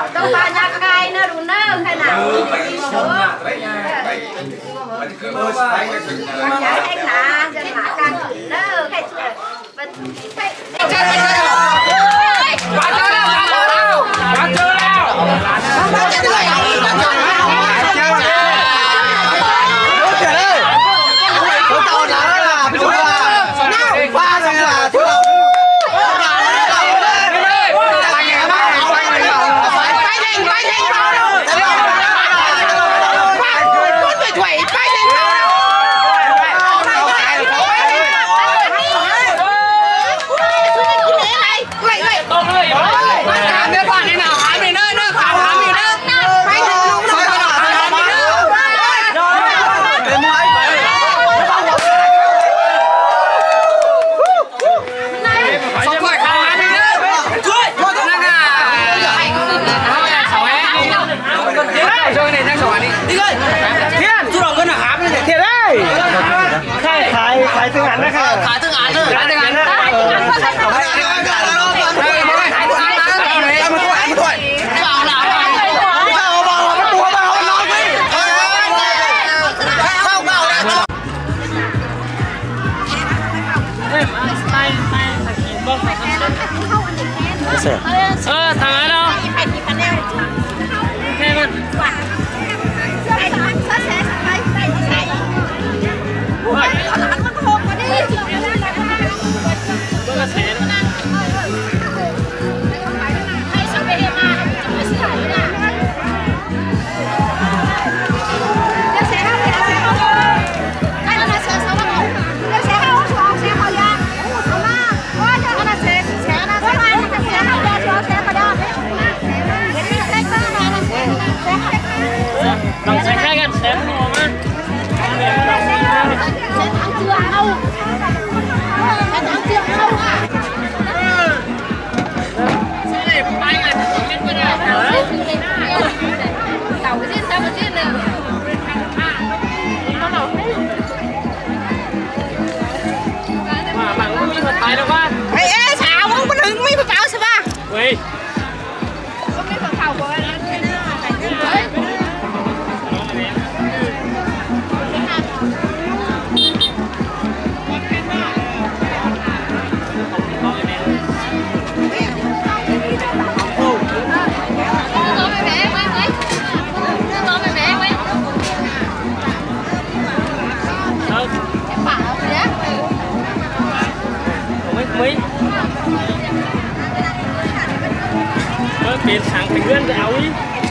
Biến sáng cái gương cái áo ý.